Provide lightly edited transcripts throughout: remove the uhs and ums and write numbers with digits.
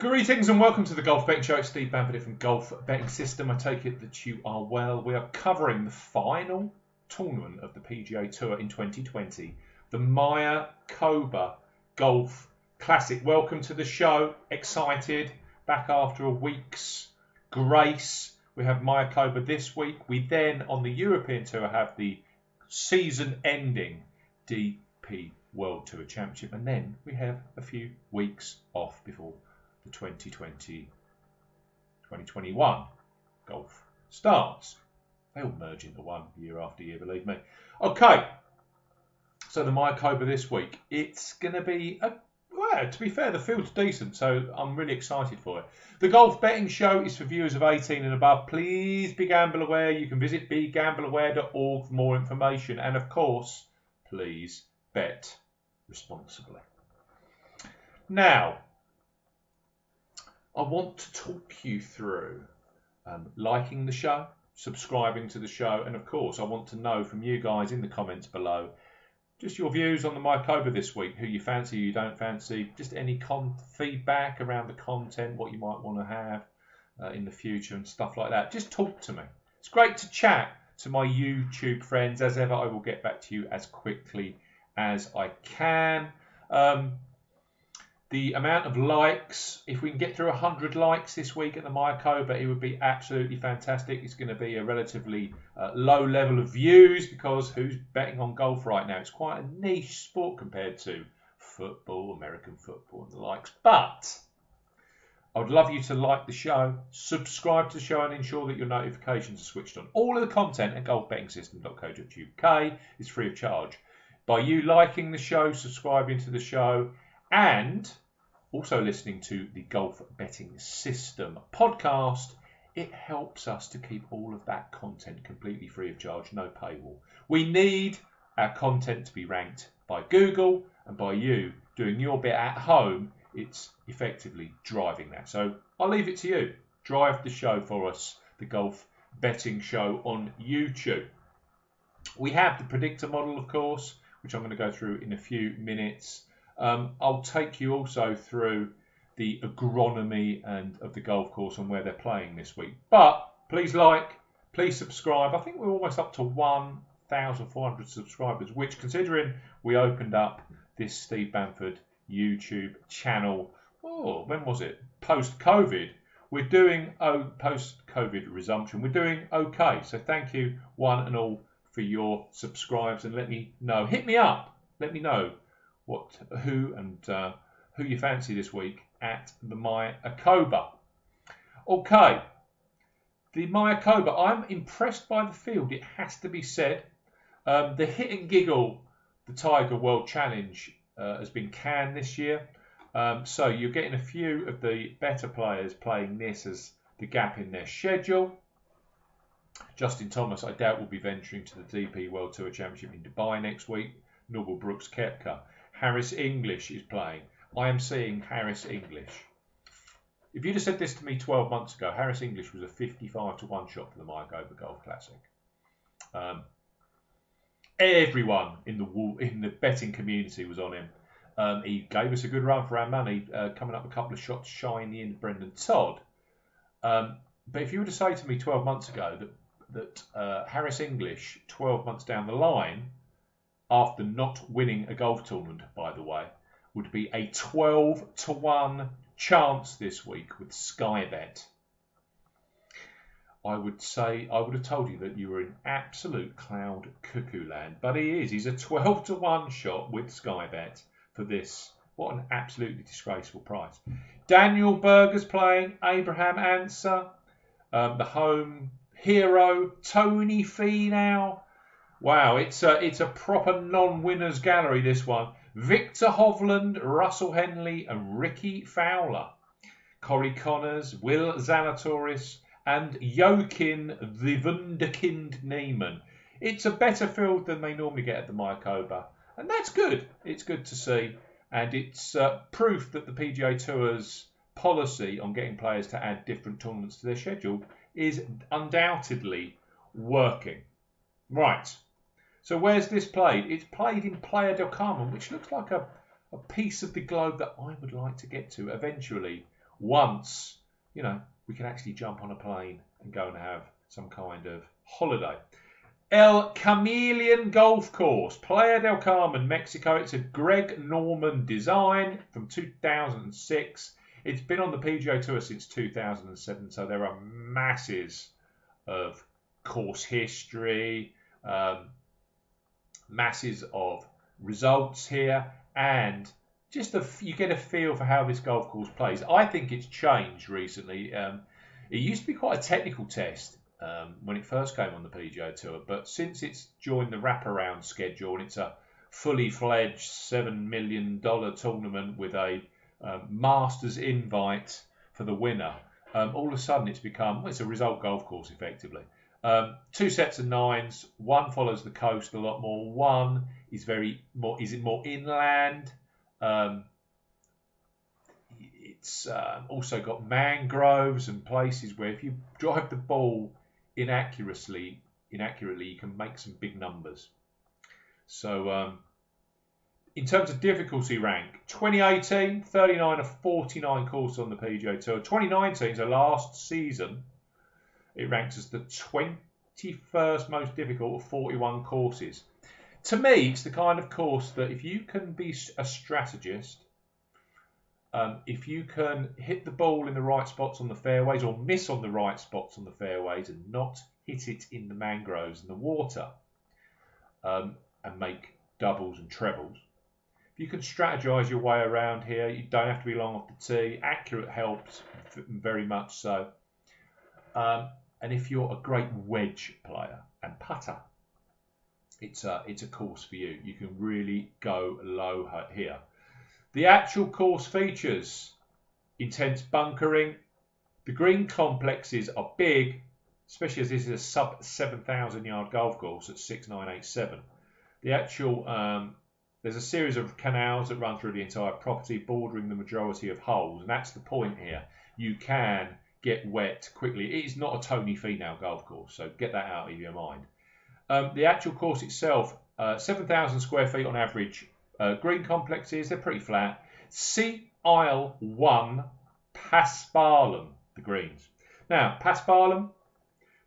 Greetings and welcome to the Golf Betting Show. It's Steve Bamford from Golf Betting System. I take it that you are well. We are covering the final tournament of the PGA Tour in 2020, the Mayakoba Golf Classic. Welcome to the show. Excited. Back after a week's grace. We have Mayakoba this week. We then, on the European Tour, have the season-ending DP World Tour Championship. And then we have a few weeks off before 2020-2021 golf starts. They all merge into one year after year, believe me. Okay, so the Mayakoba this week, it's going to be, well, to be fair, the field's decent, so I'm really excited for it. The Golf Betting Show is for viewers of 18 and above. Please be gamble aware. You can visit begambleaware.org for more information. And of course, please bet responsibly. Now, I want to talk you through liking the show, subscribing to the show, and of course I want to know from you guys in the comments below just your views on the Mayakoba this week, who you fancy, who you don't fancy, just any feedback around the content, what you might want to have in the future and stuff like that. Just talk to me. It's great to chat to my YouTube friends. As ever, I will get back to you as quickly as I can. The amount of likes, if we can get through 100 likes this week at the Mayakoba, it would be absolutely fantastic. It's going to be a relatively low level of views because who's betting on golf right now? It's quite a niche sport compared to football, American football and the likes. But I would love you to like the show, subscribe to the show and ensure that your notifications are switched on. All of the content at golfbettingsystem.co.uk is free of charge. By you liking the show, subscribing to the show, and also listening to the Golf Betting System podcast, it helps us to keep all of that content completely free of charge, no paywall. We need our content to be ranked by Google, and by you doing your bit at home, it's effectively driving that. So I'll leave it to you. Drive the show for us, the Golf Betting Show on YouTube. We have the predictor model, of course, which I'm going to go through in a few minutes. I'll take you also through the agronomy and of the golf course and where they're playing this week. But please like, please subscribe. I think we're almost up to 1,400 subscribers, which, considering we opened up this Steve Bamford YouTube channel, oh, when was it? Post-COVID. We're doing post-COVID resumption. We're doing okay. So thank you, one and all, for your subscribes, and let me know. Hit me up. Let me know who you fancy this week at the Mayakoba. Okay, the Mayakoba. I'm impressed by the field, it has to be said. The Hit and Giggle, the Tiger World Challenge, has been canned this year. So you're getting a few of the better players playing this as the gap in their schedule. Justin Thomas, I doubt, will be venturing to the DP World Tour Championship in Dubai next week. Normal Brooks Koepka. Harris English is playing. I am seeing Harris English. If you'd have said this to me 12 months ago, Harris English was a 55-to-1 shot for the Mayakoba Golf Classic. Everyone in the betting community was on him. He gave us a good run for our money, coming up a couple of shots shy in the end of Brendan Todd. But if you were to say to me 12 months ago that Harris English, 12 months down the line, after not winning a golf tournament, by the way, would be a 12-to-1 chance this week with Skybet, I would have told you that you were in absolute cloud cuckoo land. But he is. He's a 12-to-1 shot with Skybet for this. What an absolutely disgraceful price. Daniel Berger's playing. Abraham Ancer, the home hero, Tony Finau. Wow, it's a proper non-winners gallery, this one. Viktor Hovland, Russell Henley and Rickie Fowler. Corey Conners, Will Zalatoris and Joachim the Wunderkind Niemann. It's a better field than they normally get at the Mayakoba. And that's good. It's good to see. And it's proof that the PGA Tour's policy on getting players to add different tournaments to their schedule is undoubtedly working. Right. So where's this played? It's played in Playa del Carmen, which looks like a piece of the globe that I would like to get to eventually once, you know, we can actually jump on a plane and go and have some kind of holiday. El Camaleon Golf Course, Playa del Carmen, Mexico. It's a Greg Norman design from 2006. It's been on the PGA Tour since 2007, so there are masses of course history, masses of results here, and just you get a feel for how this golf course plays. I think it's changed recently. It used to be quite a technical test when it first came on the PGA Tour, but since it's joined the wraparound schedule and it's a fully fledged $7 million tournament with a Masters invite for the winner, all of a sudden it's become, well, it's a result golf course effectively. Two sets of nines, one follows the coast a lot more, one is more inland. It's also got mangroves and places where if you drive the ball inaccurately, you can make some big numbers. So in terms of difficulty rank, 2018, 39 of 49 courses on the PGA Tour. 2019, so last season, it ranks as the 21st most difficult of 41 courses. To me, it's the kind of course that if you can be a strategist, if you can hit the ball in the right spots on the fairways or miss on the right spots on the fairways and not hit it in the mangroves and the water and make doubles and trebles, if you can strategize your way around here, you don't have to be long off the tee. Accurate helps very much so. And if you're a great wedge player and putter, it's a course for you. You can really go low here. The actual course features intense bunkering. The green complexes are big, especially as this is a sub 7,000 yard golf course at 6,987. The actual there's a series of canals that run through the entire property, bordering the majority of holes, and that's the point here. You can get wet quickly. It is not a Tony Finau golf course, so get that out of your mind. The actual course itself, 7,000 square feet on average. Green complexes, they're pretty flat. See Isle 1, Paspalam, the greens. Now, Paspalam,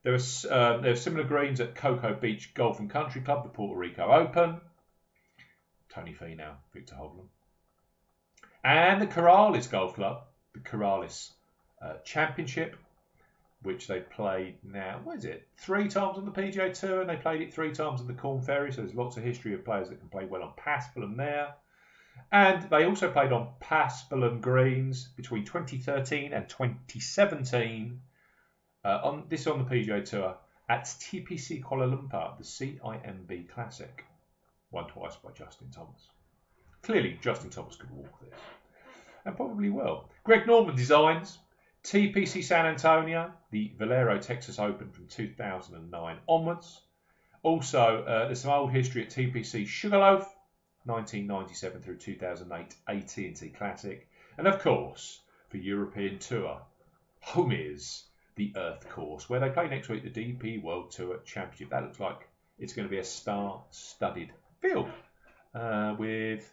there are similar greens at Cocoa Beach Golf and Country Club, the Puerto Rico Open. Tony Finau, Viktor Hovland. And the Corrales Golf Club, the Corrales Championship, which they played now, what is it, 3 times on the PGA Tour, and they played it 3 times on the Corn Ferry, so there's lots of history of players that can play well on Paspalam there. And they also played on Paspalam greens between 2013 and 2017, on the PGA Tour, at TPC Kuala Lumpur, the CIMB Classic, won twice by Justin Thomas. Clearly, Justin Thomas could walk this, and probably will. Greg Norman designs. TPC San Antonio, the Valero Texas Open from 2009 onwards. Also, there's some old history at TPC Sugarloaf, 1997 through 2008 AT&T Classic. And of course, for European Tour, home is the Earth Course, where they play next week the DP World Tour Championship. That looks like it's going to be a star-studded field with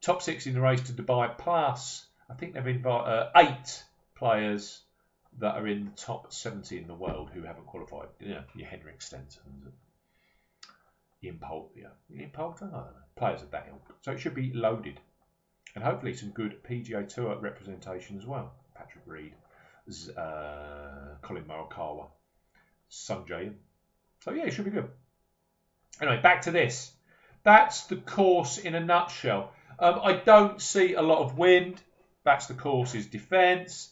top 6 in the race to Dubai, plus I think they've invited 8 players that are in the top 70 in the world who haven't qualified. You know, your Henrik Stenson, Ian Poulter, players of that ilk. So it should be loaded. And hopefully some good PGA Tour representation as well. Patrick Reed, Colin Morikawa, Sanjay. So yeah, it should be good. Anyway, back to this. That's the course in a nutshell. I don't see a lot of wind. That's the course's defence.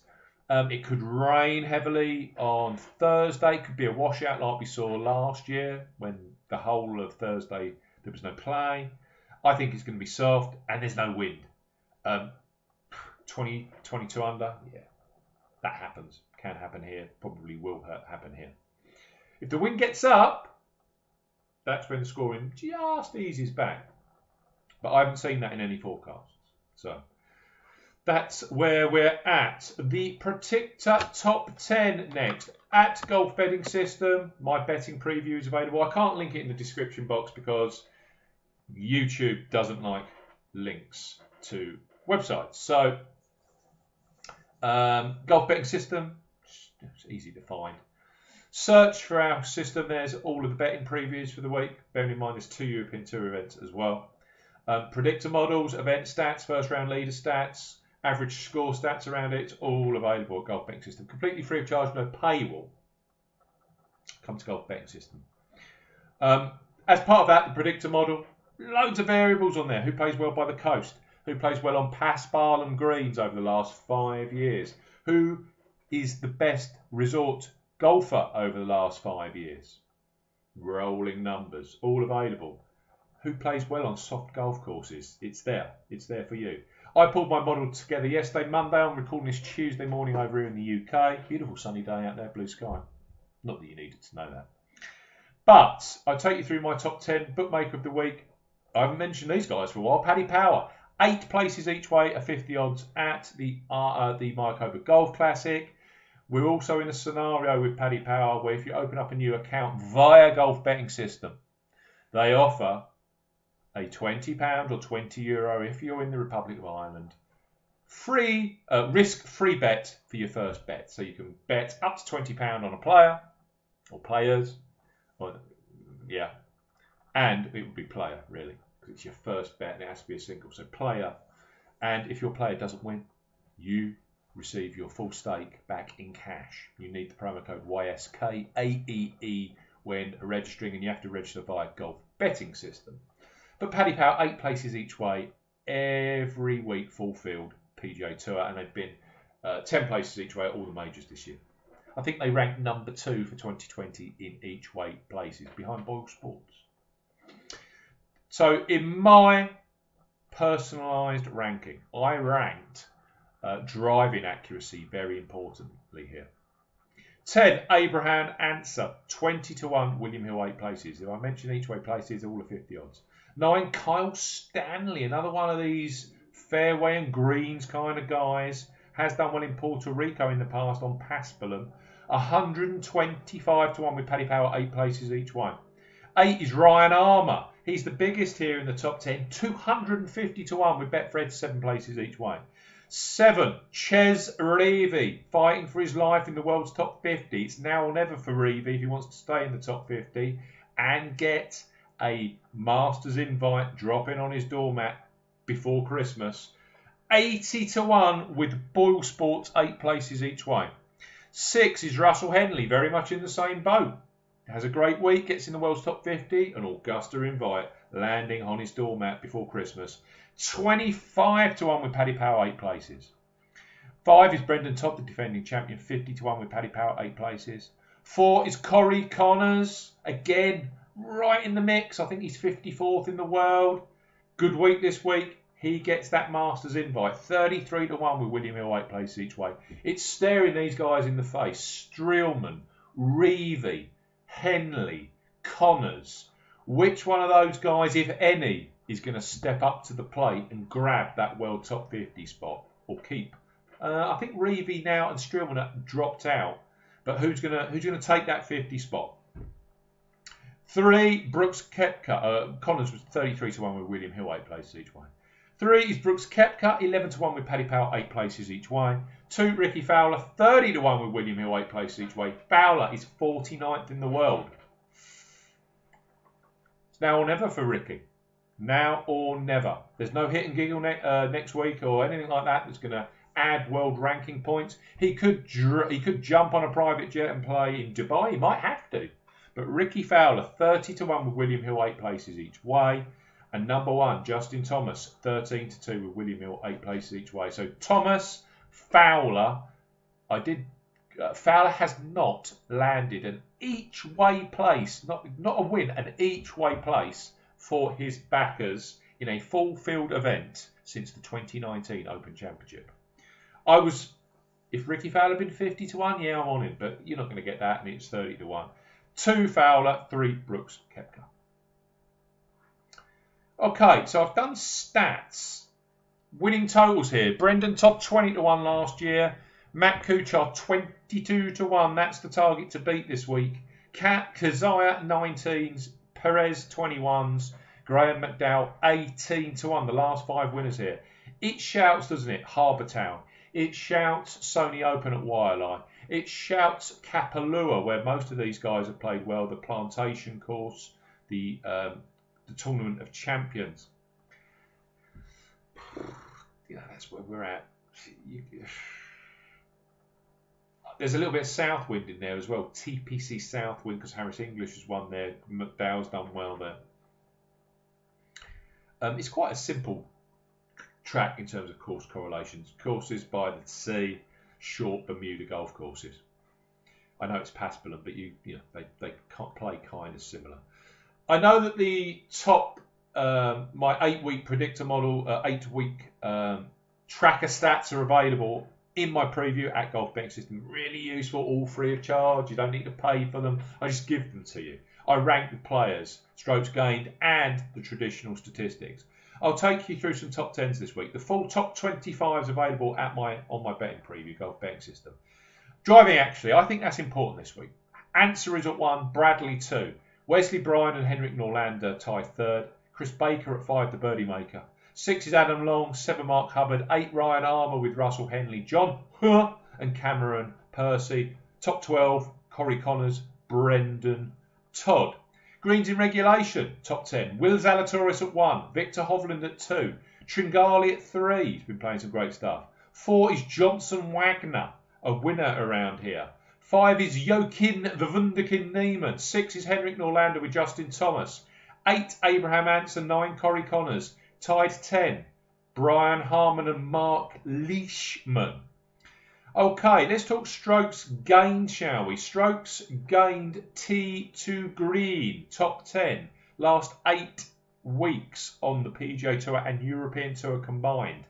It could rain heavily on Thursday. It could be a washout like we saw last year when the whole of Thursday there was no play. I think it's going to be soft and there's no wind. 22 under, yeah, that happens. Can happen here. Probably will happen here. If the wind gets up, that's when the scoring just eases back. But I haven't seen that in any forecasts. So that's where we're at. The Predictor Top 10 next. At Golf Betting System, my betting preview is available. I can't link it in the description box because YouTube doesn't like links to websites. So Golf Betting System, it's easy to find. Search for our system. There's all of the betting previews for the week. Bearing in mind there's 2 European Tour events as well. Predictor models, event stats, first round leader stats, average score stats around it, all available at Golf Betting System. Completely free of charge, no paywall. Come to Golf Betting System. As part of that, the predictor model, loads of variables on there. Who plays well by the coast? Who plays well on Pass Barlam greens over the last 5 years? Who is the best resort golfer over the last 5 years? Rolling numbers, all available. Who plays well on soft golf courses? It's there. It's there for you. I pulled my model together yesterday, Monday. I'm recording this Tuesday morning over here in the UK. Beautiful sunny day out there, blue sky. Not that you needed to know that. But I'll take you through my top 10 bookmaker of the week. I haven't mentioned these guys for a while. Paddy Power, 8 places each way, a 50 odds at the Mayakoba Golf Classic. We're also in a scenario with Paddy Power where if you open up a new account via Golf Betting System, they offer a £20 or €20 if you're in the Republic of Ireland. Free, risk-free bet for your first bet. So you can bet up to £20 on a player or players. Or, yeah, and it would be player, really, because it's your first bet and it has to be a single. So player, and if your player doesn't win, you receive your full stake back in cash. You need the promo code YSKAEE when registering, and you have to register via Golf Betting System. But Paddy Power, 8 places each way, every week, full field PGA Tour, and they've been 10 places each way at all the majors this year. I think they ranked number 2 for 2020 in each way places, behind Boyle Sports. So in my personalised ranking, I ranked driving accuracy very importantly here. 10, Abraham Ancer, 20-1, William Hill, 8 places. If I mention each way places, they're all at 50 odds. 9, Kyle Stanley, another one of these fairway and greens kind of guys. Has done well in Puerto Rico in the past on Pass Barlam. 125-1 with Paddy Power, 8 places each one. 8 is Ryan Armour. He's the biggest here in the top 10. 250-1 with Betfred, 7 places each way. 7, Ches Reavy, fighting for his life in the world's top 50. It's now or never for Reavy if he wants to stay in the top 50 and get a Masters invite dropping on his doormat before Christmas. 80-1 with Boyle Sports, 8 places each way. 6 is Russell Henley, very much in the same boat. Has a great week, gets in the world's top 50, an Augusta invite, landing on his doormat before Christmas. 25-1 with Paddy Power, 8 places. 5 is Brendan Todd, the defending champion, 50-1 with Paddy Power, 8 places. 4 is Corey Conners, again, right in the mix. I think he's 54th in the world. Good week this week. He gets that Masters invite, 33-1 with William Hill, 8 places each way. It's staring these guys in the face. Streelman, Reavy, Henley, Conners. Which one of those guys, if any, is going to step up to the plate and grab that world top 50 spot or keep? I think Reavy now and Streelman have dropped out, but who's going to take that 50 spot? 3, Brooks Koepka. Conners was 33-1 with William Hill, 8 places each way. 3 is Brooks Koepka, 11-1 with Paddy Power, 8 places each way. 2, Rickie Fowler, 30-1 with William Hill, 8 places each way. Fowler is 49th in the world. It's now or never for Rickie. Now or never. There's no hit and giggle next week or anything like that that's going to add world ranking points. He could jump on a private jet and play in Dubai. He might have to. But Rickie Fowler, 30-1 with William Hill, 8 places each way. And number 1, Justin Thomas, 13-2 with William Hill, 8 places each way. So Thomas, Fowler, Fowler has not landed an each way place, not a win, an each way place for his backers in a full field event since the 2019 Open Championship. If Rickie Fowler had been 50-1, yeah, I'm on him, but you're not going to get that, and it's 30-1. 2 Fowler, 3 Brooks Koepka. Okay, so I've done stats. Winning totals here. Brendan Todd 20-1 last year. Matt Kuchar 22-1. That's the target to beat this week. Kat Kazaya 19s. Perez 21s. Graham McDowell 18-1. The last 5 winners here. It shouts, doesn't it? Harbour Town. It shouts Sony Open at Wailea. It shouts Kapalua, where most of these guys have played well, the Plantation course, the Tournament of Champions. You know, that's where we're at. There's a little bit of Southwind in there as well. TPC Southwind, because Harris English has won there. McDowell's done well there. It's quite a simple track in terms of course correlations. Courses by the sea, short Bermuda golf courses. I know it's Pascagoula, but you know, they can't play kind of similar. I know that the top, my 8-week predictor model, 8-week tracker stats are available in my preview at Golf Betting System. Really useful, all free of charge. You don't need to pay for them. I just give them to you. I rank the players, strokes gained, and the traditional statistics. I'll take you through some top 10s this week. The full top 25 is available at on my betting preview, Golf Betting System. Driving, actually, I think that's important this week. Ancer is at 1, Bradley 2. Wesley Bryan and Henrik Norlander tie 3rd. Chris Baker at 5, the birdie maker. 6 is Adam Long, 7 Mark Hubbard, 8 Ryan Armour with Russell Henley, John Hur and Cameron Percy. Top 12, Corey Conners, Brendan Todd. Greens in regulation, top 10. Will Zalatoris at 1, Viktor Hovland at 2, Tringali at 3, he's been playing some great stuff. 4 is Johnson Wagner, a winner around here. 5 is Joachim the Wunderkind Niemann. 6 is Henrik Norlander with Justin Thomas. 8, Abraham Ancer, 9, Corey Conners. Tied 10, Brian Harmon and Mark Leishman. Okay, let's talk strokes gained, shall we? Strokes gained tee to green, top 10, last 8 weeks on the PGA Tour and European Tour combined.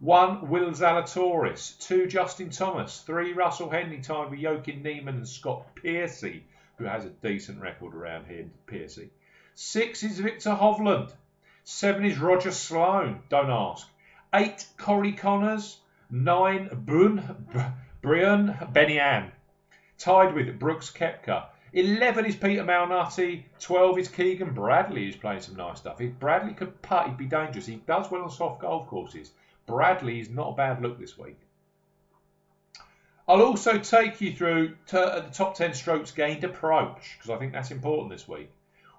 1, Will Zalatoris, 2, Justin Thomas, 3, Russell Henley, tied with Joachim Niemann and Scott Piercy, who has a decent record around here, Piercy. 6 is Viktor Hovland. 7 is Roger Sloan, don't ask. 8, Corey Conners. 9, Brian Benyan, tied with Brooks Koepka. 11 is Peter Malnati. 12 is Keegan Bradley, who's playing some nice stuff. If Bradley could putt, he'd be dangerous. He does well on soft golf courses. Bradley is not a bad look this week. I'll also take you through the top 10 strokes gained approach, because I think that's important this week.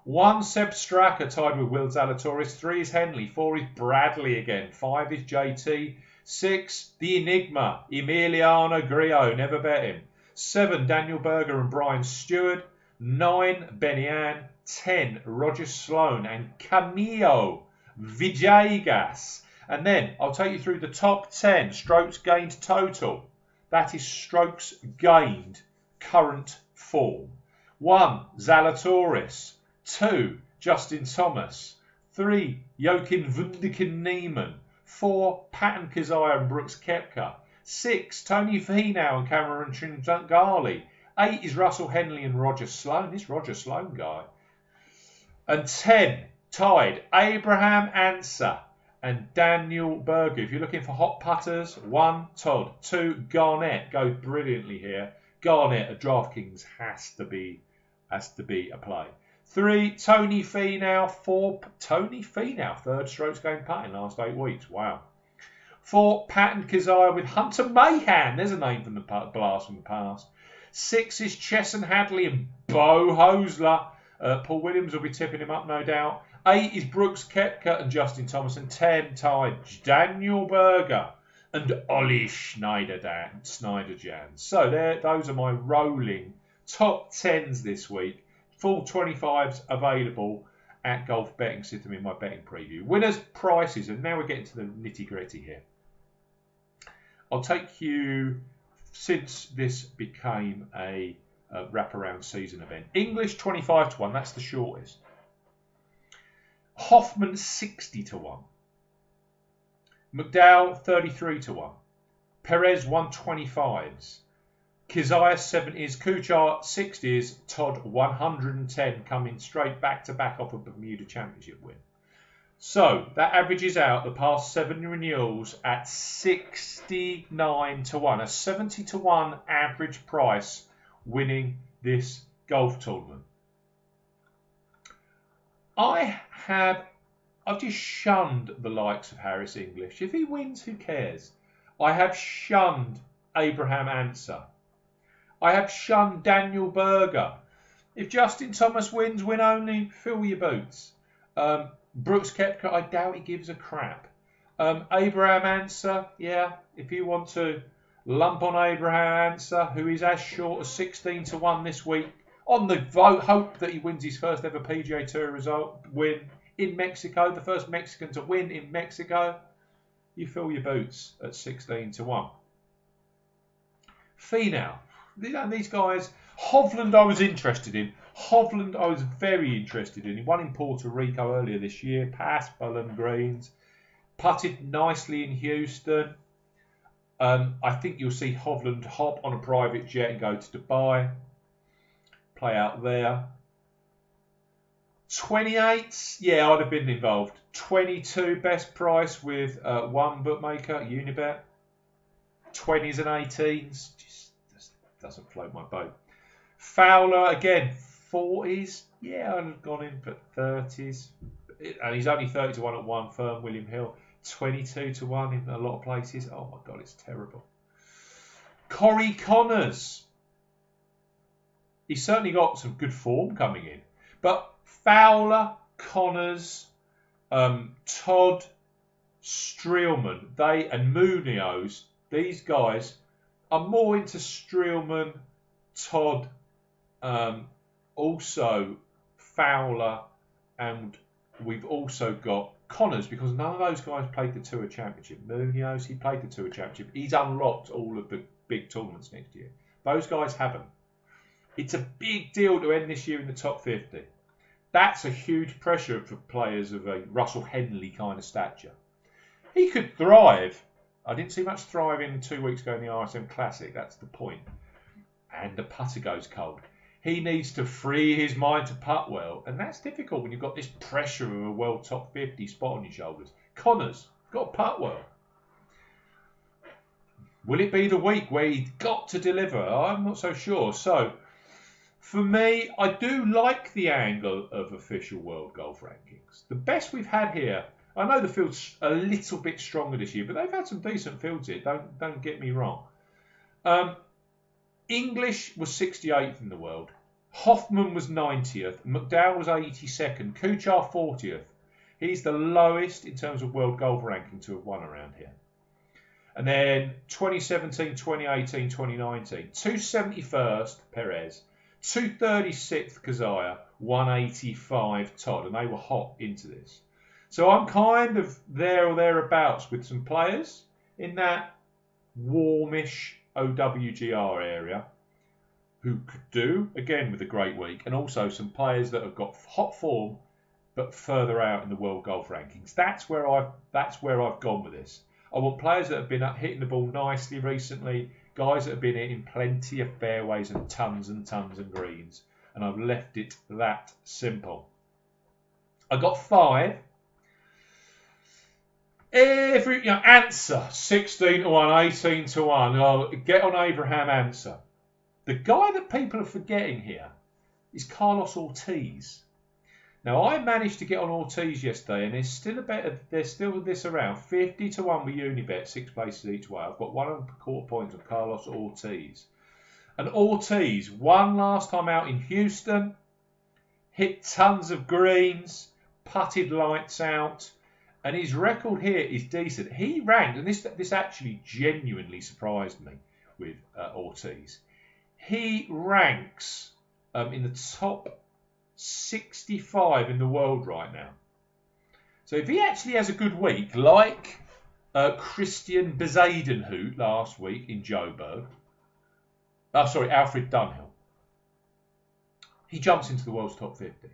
1, Seb Straka, tied with Will Zalatoris. 3 is Henley. 4 is Bradley again. 5 is JT. 6, the Enigma, Emiliano Grillo, never bet him. 7, Daniel Berger and Brian Stewart. 9, Benyan. 10, Roger Sloan and Camilo Villegas. And then I'll take you through the top 10 strokes gained total. That is strokes gained current form. 1, Zalatoris. 2, Justin Thomas. 3, Joachim Wunderkind Niemann. 4, Patton Kizzire and Brooks Koepka. 6, Tony Finau and Cameron Tringali. 8 is Russell Henley and Roger Sloan. This Roger Sloan guy. And 10, tied, Abraham Ancer and Daniel Berger. If you're looking for hot putters, 1, Todd. 2, Garnett. Go brilliantly here. Garnett at DraftKings has to be a play. 3, Tony Finau. 4, Tony Finau, 3rd strokes game putting last 8 weeks. Wow. 4, Patton Kizzire with Hunter Mahan. There's a name from the blast from the past. 6 is Chesson Hadley and Bo Hosler. Paul Williams will be tipping him up, no doubt. 8 is Brooks Koepka and Justin Thomas. And 10, tied, Daniel Berger and Ollie Snyderjan. So those are my rolling top 10s this week. Full 25s available at Golf Betting System in my betting preview. Winners, prices, and now we're getting to the nitty-gritty here. I'll take you, since this became a wraparound season event, English 25 to 1, that's the shortest. Hoffman 60 to 1. McDowell 33 to 1. Perez 125s. Kizzire 70s, Kuchar 60s, Todd 110, coming straight back-to-back off a Bermuda Championship win. So that averages out the past 7 renewals at 69 to 1, a 70 to 1 average price winning this golf tournament. I've just shunned the likes of Harris English. If he wins, who cares? I have shunned Abraham Ancer. I have shunned Daniel Berger. If Justin Thomas wins, win only, fill your boots. Brooks Koepka, I doubt he gives a crap. Abraham Ancer, yeah, if you want to lump on Abraham Ancer, who is as short as 16-1 this week, on the hope that he wins his first ever PGA Tour win in Mexico, the first Mexican to win in Mexico, you fill your boots at 16-1. Finau, these guys, Hovland I was interested in. Hovland I was very interested in. He won in Puerto Rico earlier this year, past Bowling Greens. Putted nicely in Houston. I think you'll see Hovland hop on a private jet and go to Dubai. Play out there. 28, yeah, I'd have been involved. 22, best price with one bookmaker, Unibet. 20s and 18s, just doesn't float my boat. Fowler, again, 40s, yeah, I'd have gone in for 30s. And he's only 30-1 at one firm, William Hill. 22-1 in a lot of places. Oh my God, it's terrible. Corey Conners. He's certainly got some good form coming in. But Fowler, Conners, Todd, Streelman, they and Munoz, these guys are more into Streelman, Todd, also Fowler, and we've also got Conners, because none of those guys played the Tour Championship. Munoz, he played the Tour Championship. He's unlocked all of the big tournaments next year. Those guys haven't. It's a big deal to end this year in the top 50. That's a huge pressure for players of a Russell Henley kind of stature. He could thrive. I didn't see much thriving 2 weeks ago in the RSM Classic. That's the point. And the putter goes cold. He needs to free his mind to putt well. And that's difficult when you've got this pressure of a world top 50 spot on your shoulders. Conners, got to putt well. Will it be the week where he's got to deliver? I'm not so sure. So, for me, I do like the angle of official world golf rankings. The best we've had here. I know the field's a little bit stronger this year, but they've had some decent fields here. Don't get me wrong. English was 68th in the world. Hoffman was 90th. McDowell was 82nd. Kuchar 40th. He's the lowest in terms of world golf ranking to have won around here. And then 2017, 2018, 2019. 271st, Perez. 236th, Kazaya. 185, Todd. And they were hot into this. So I'm kind of there or thereabouts with some players in that warmish OWGR area who could do again with a great week, and also some players that have got hot form but further out in the world golf rankings. That's where I've gone with this. I want players that have been hitting the ball nicely recently, guys that have been hitting plenty of fairways and tons of greens, and I've left it that simple. I got 5. Every, Ancer, 16-1, 18-1. Oh, get on Abraham Ancer. The guy that people are forgetting here is Carlos Ortiz. Now, I managed to get on Ortiz yesterday, and there's still this around. 50-1 with Unibet, 6 places each way. I've got 1.25 points of Carlos Ortiz. And Ortiz won last time out in Houston, hit tons of greens, putted lights out. And his record here is decent. He ranked, and this actually genuinely surprised me with Ortiz. He ranks in the top 65 in the world right now. So if he actually has a good week, like Christian Bezadenhout last week in Joburg, Alfred Dunhill, he jumps into the world's top 50.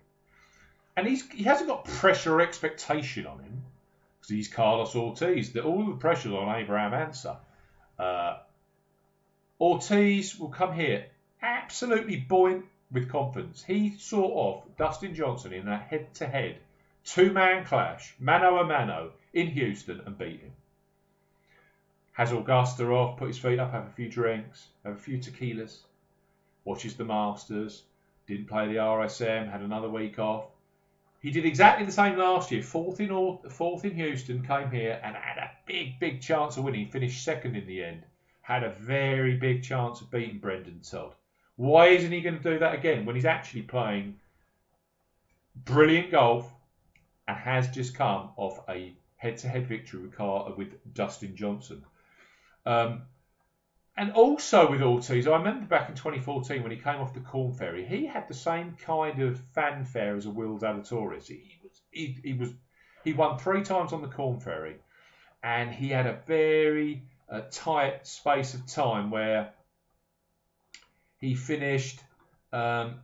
And he hasn't got pressure or expectation on him. He's Carlos Ortiz. All the pressure's on Abraham Ancer. Ortiz will come here absolutely buoyant with confidence. He saw off Dustin Johnson in a head-to-head, two-man clash, mano-a-mano, in Houston and beat him. Has Augusta off, put his feet up, have a few drinks, have a few tequilas, watches the Masters, didn't play the RSM, had another week off. He did exactly the same last year. Fourth in Houston, came here and had a big chance of winning. Finished second in the end. Had a very big chance of beating Brendan Todd. Why isn't he going to do that again when he's actually playing brilliant golf and has just come off a head-to-head victory with Dustin Johnson? And also with Ortiz, I remember back in 2014 when he came off the Corn Ferry, he had the same kind of fanfare as a Will Zalatoris. He won 3 times on the Corn Ferry, and he had a very tight space of time where he finished 3rd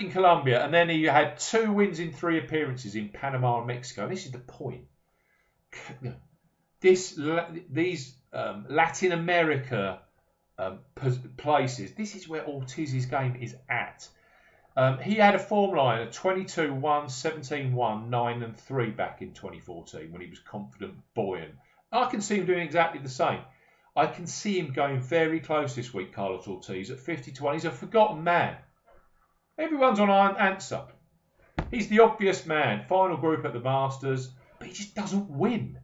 in Colombia, and then he had 2 wins in 3 appearances in Panama and Mexico. And this is the point. These Latin America places, this is where Ortiz's game is at. He had a form line of 22-1, 17-1, 9-3 back in 2014 when he was confident, buoyant. I can see him doing exactly the same. I can see him going very close this week, Carlos Ortiz, at 50-1. He's a forgotten man. Everyone's on Ancer. He's the obvious man. Final group at the Masters, but he just doesn't win.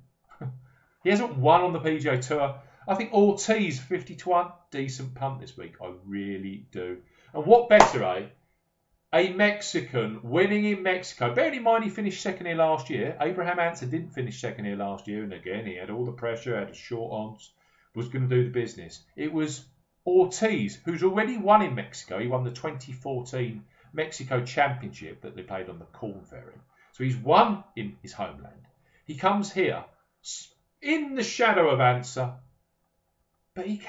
He hasn't won on the PGA Tour. I think Ortiz, 50-1, decent punt this week. I really do. And what better, a Mexican winning in Mexico. Bear in mind he finished second here last year. Abraham Ancer didn't finish second here last year. And again, he had all the pressure, had a short odds, was going to do the business. It was Ortiz, who's already won in Mexico. He won the 2014 Mexico Championship that they played on the Corn Ferry. So he's won in his homeland. He comes here in the shadow of Ancer, but he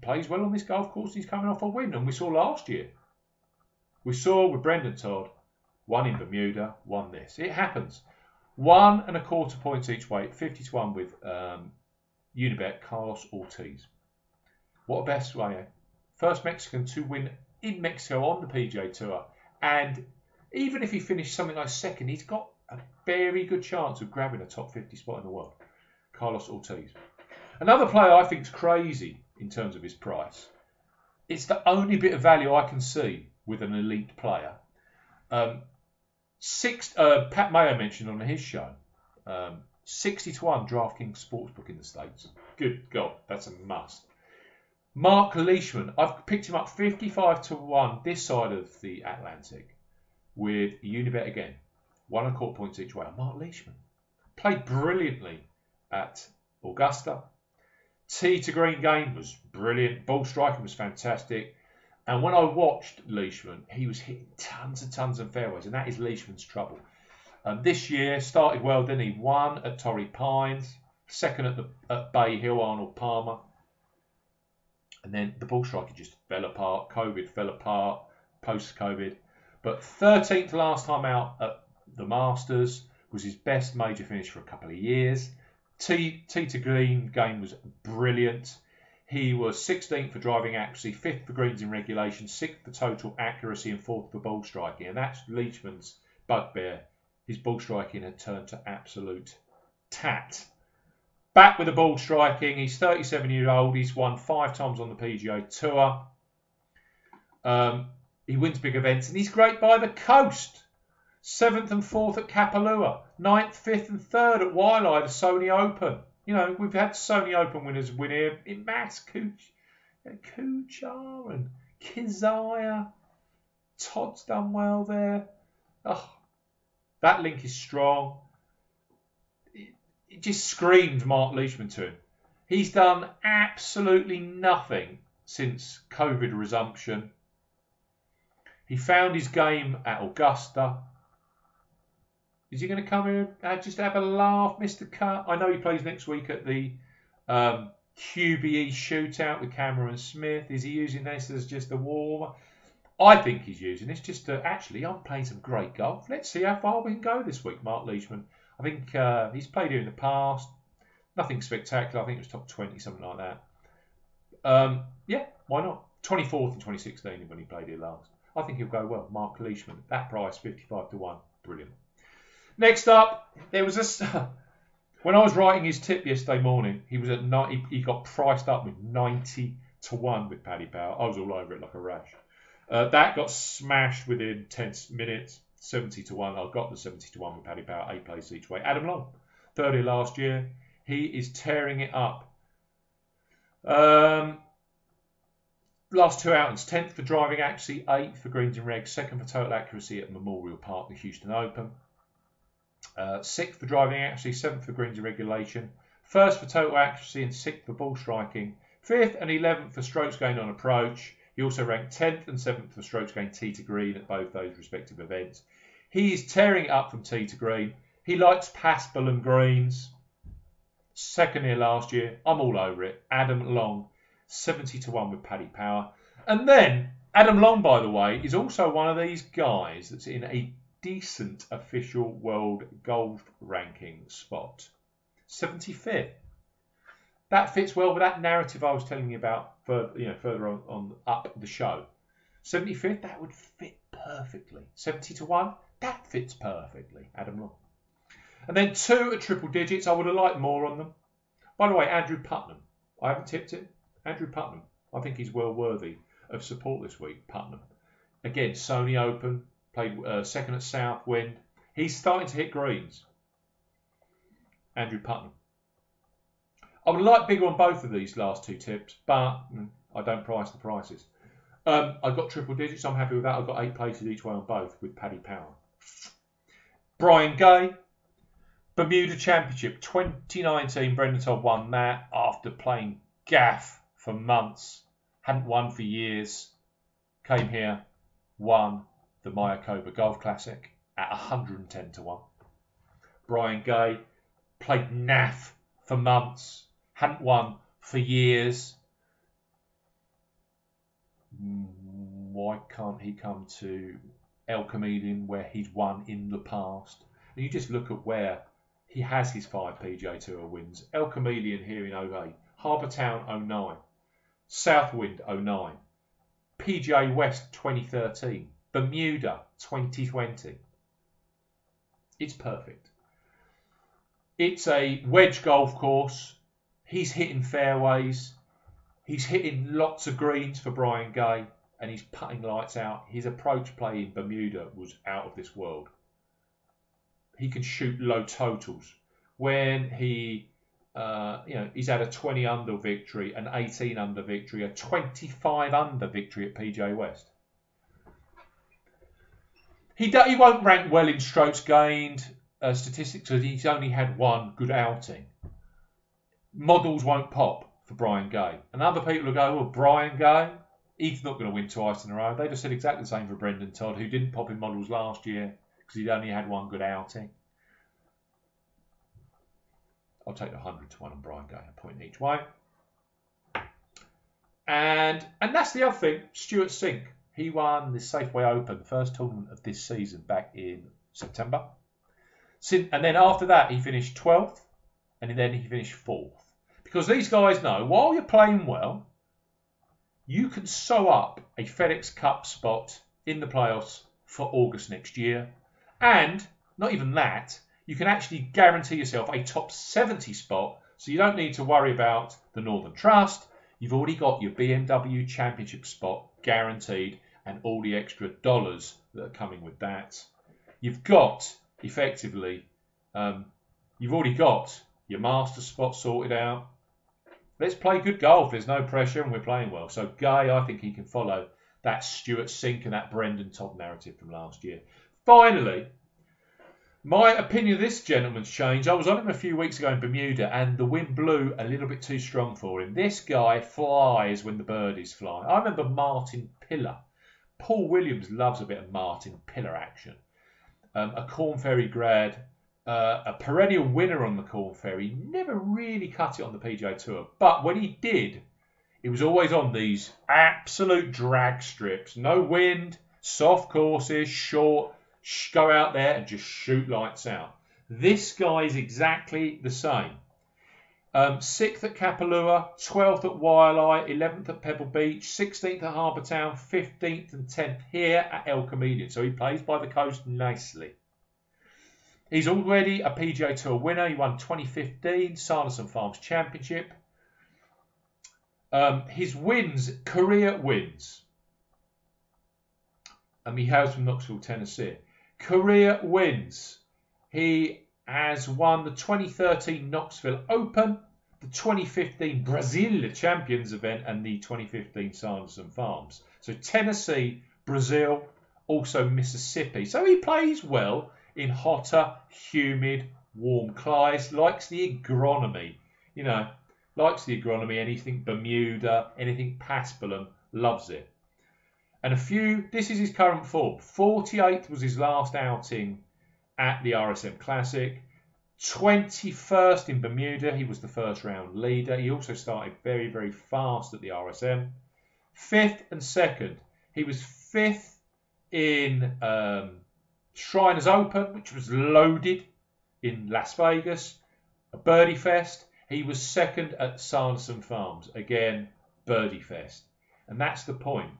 plays well on this golf course. He's coming off a win, and we saw last year. We saw with Brendan Todd, one in Bermuda, won this. It happens. 1.25 points each way, 50-1 with Unibet, Carlos Ortiz. What a best way. First Mexican to win in Mexico on the PGA Tour. And even if he finished something like second, he's got a very good chance of grabbing a top 50 spot in the world. Carlos Ortiz. Another player I think is crazy in terms of his price. It's the only bit of value I can see with an elite player. Pat Mayo mentioned on his show, 60-1 DraftKings Sportsbook in the States. Good God, that's a must. Mark Leishman, I've picked him up 55-1 this side of the Atlantic with Unibet again. 1.25 points each way. Mark Leishman played brilliantly at Augusta. Tee to green game was brilliant. Ball striking was fantastic. And when I watched Leishman, he was hitting tons and tons of fairways. And that is Leishman's trouble. This year, started well. Then he won at Torrey Pines. Second at Bay Hill, Arnold Palmer. And then the ball striking just fell apart. COVID fell apart. Post-COVID. But 13th last time out at the Masters was his best major finish for a couple of years. Tee to green game was brilliant. He was 16th for driving accuracy, 5th for greens in regulation, 6th for total accuracy, and 4th for ball striking. And that's Leishman's bugbear. His ball striking had turned to absolute tat. Back with the ball striking. He's 37 years old. He's won 5 times on the PGA Tour. He wins big events, and he's great by the coast. 7th and 4th at Kapalua. 9th, 5th and 3rd at Wailea, the Sony Open. You know, we've had Sony Open winners win here in mass. Kuchar and Keziah. Todd's done well there. Oh, that link is strong. It just screamed Mark Leishman to him. He's done absolutely nothing since COVID resumption. He found his game at Augusta. Is he going to come here and just have a laugh, Mr. Cut? I know he plays next week at the QBE shootout with Cameron Smith. Is he using this as just a warm? I think he's using this just to, actually, I'm playing some great golf. Let's see how far we can go this week, Mark Leishman. I think he's played here in the past. Nothing spectacular. I think it was top 20, something like that. Yeah, why not? 24th in 2016 when he played here last. I think he'll go well. Mark Leishman, that price, 55-1. Brilliant. Next up, there was a... When I was writing his tip yesterday morning, he was at 90, he got priced up with 90-1 with Paddy Power. I was all over it like a rash. That got smashed within 10 minutes. 70 to 1. I've got the 70 to 1 with Paddy Power, 8 places each way. Adam Long, 30 last year. He is tearing it up. Last two outings, 10th for driving accuracy, 8th for greens and regs, 2nd for total accuracy at Memorial Park, the Houston Open. 6th for driving accuracy, 7th for greens and regulation, 1st for total accuracy and 6th for ball striking, 5th and 11th for strokes gained on approach. He also ranked 10th and 7th for strokes gained tee to green at both those respective events. He is tearing it up from tee to green. He likes Paspel and greens. Second year last year, I'm all over it. Adam Long, 70 to 1 with Paddy Power. And then, Adam Long, by the way, is also one of these guys that's in a decent official world golf ranking spot. 75th. That fits well with that narrative I was telling you about further, further on up the show. 75th, that would fit perfectly. 70 to 1, that fits perfectly. Adam Long. And then 2 at triple digits. I would have liked more on them. By the way, Andrew Putnam. I haven't tipped him. Andrew Putnam, I think he's well worthy of support this week, Putnam. Again, Sony Open, played second at Southwind. He's starting to hit greens. Andrew Putnam. I would like bigger on both of these last two tips, but I don't price the prices. I've got triple digits. I'm happy with that. I've got 8 places each way on both with Paddy Power. Brian Gay. Bermuda Championship 2019. Brendan Todd won that after playing gaff for months, hadn't won for years, came here, won the Mayakoba Golf Classic at 110 to 1. Brian Gay played naff for months, hadn't won for years. Why can't he come to El Comedian where he's won in the past? And you just look at where he has his 5 PGA Tour wins. El Comedian here in 08, Harbour Town 09. Southwind 09, PGA West 2013, Bermuda 2020. It's perfect. It's a wedge golf course. He's hitting fairways. He's hitting lots of greens for Brian Gay, and he's putting lights out. His approach play in Bermuda was out of this world. He can shoot low totals. When he he's had a 20 under victory, an 18 under victory, a 25 under victory at PGA West. He won't rank well in strokes gained statistics because he's only had one good outing. Models won't pop for Brian Gay. And other people will go, well, Brian Gay, he's not going to win twice in a row. They just said exactly the same for Brendan Todd, who didn't pop in models last year because he'd only had one good outing. I'll take the 100 to 1 on Brian Gay, a point each way. And that's the other thing, Stuart Sink. He won the Safeway Open, first tournament of this season, back in September. And then after that, he finished 12th, and then he finished 4th. Because these guys know, while you're playing well, you can sew up a FedEx Cup spot in the playoffs for August next year. And, not even that, you can actually guarantee yourself a top 70 spot, so you don't need to worry about the Northern Trust. You've already got your BMW Championship spot guaranteed and all the extra dollars that are coming with that. You've got, effectively, you've already got your master spot sorted out. Let's play good golf. There's no pressure and we're playing well. So Gay, I think he can follow that Stuart Sink and that Brendan Todd narrative from last year. Finally, my opinion of this gentleman's changed. I was on him a few weeks ago in Bermuda and the wind blew a little bit too strong for him. This guy flies when the birdies fly. I remember Martin Piller. Paul Williams loves a bit of Martin Piller action. A Corn Ferry grad, a perennial winner on the Corn Ferry. Never really cut it on the PGA Tour. But when he did, it was always on these absolute drag strips. No wind, soft courses, short. Go out there and just shoot lights out. This guy is exactly the same. 6th at Kapalua, 12th at Wailea, 11th at Pebble Beach, 16th at Harbour Town, 15th and 10th here at El Comedian. So he plays by the coast nicely. He's already a PGA Tour winner. He won 2015 Sanderson Farms Championship. His wins, career wins. And he hails from Knoxville, Tennessee. career wins. He has won the 2013 Knoxville Open, the 2015 Brazil Champions event, and the 2015 Sanderson Farms. So Tennessee, Brazil, also Mississippi. So he plays well in hotter, humid, warm climes, likes the agronomy, you know, likes the agronomy, anything Bermuda, anything Paspalum, loves it. And this is his current form. 48th was his last outing at the RSM Classic. 21st in Bermuda, he was the first round leader. He also started very, very fast at the RSM. 5th and 2nd. He was 5th in Shriners Open, which was loaded in Las Vegas. A birdie fest. He was 2nd at Sanderson Farms. Again, birdie fest. And that's the point.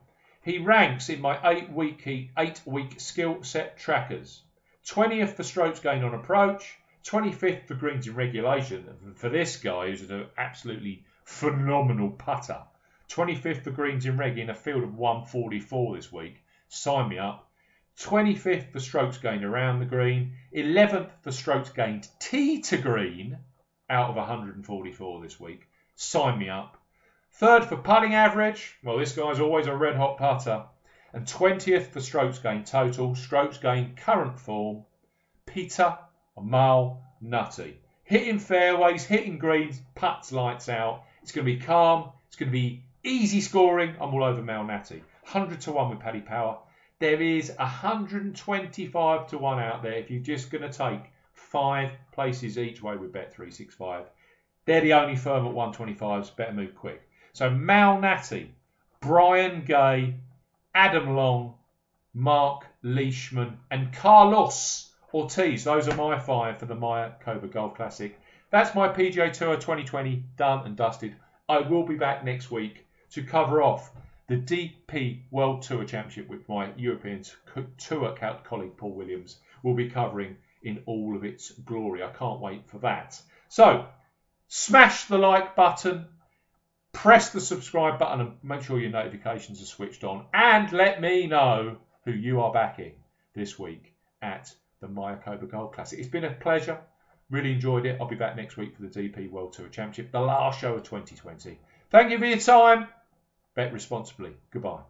He ranks in my eight-week skill set trackers. 20th for strokes gained on approach, 25th for greens in regulation. And for this guy, who's an absolutely phenomenal putter, 25th for greens in reg in a field of 144 this week. Sign me up. 25th for strokes gained around the green, 11th for strokes gained tee to green out of 144 this week. Sign me up. 3rd for putting average. Well, this guy's always a red-hot putter. And 20th for strokes gained total. Strokes gained current form. Peter Amal Nutty. Hitting fairways, hitting greens, putts lights out. It's going to be calm. It's going to be easy scoring. I'm all over Mal Nutty. 100-1 with Paddy Power. There is 125-1 out there if you're just going to take 5 places each way with Bet365. They're the only firm at 125s. Better move quick. So Mal Nutty, Brian Gay, Adam Long, Mark Leishman and Carlos Ortiz. Those are my 5 for the Mayakoba Golf Classic. That's my PGA Tour 2020 done and dusted. I will be back next week to cover off the DP World Tour Championship, which my European Tour colleague Paul Williams will be covering in all of its glory. I can't wait for that. So smash the like button. Press the subscribe button and make sure your notifications are switched on. And let me know who you are backing this week at the Mayakoba Golf Classic. It's been a pleasure. Really enjoyed it. I'll be back next week for the DP World Tour Championship, the last show of 2020. Thank you for your time. Bet responsibly. Goodbye.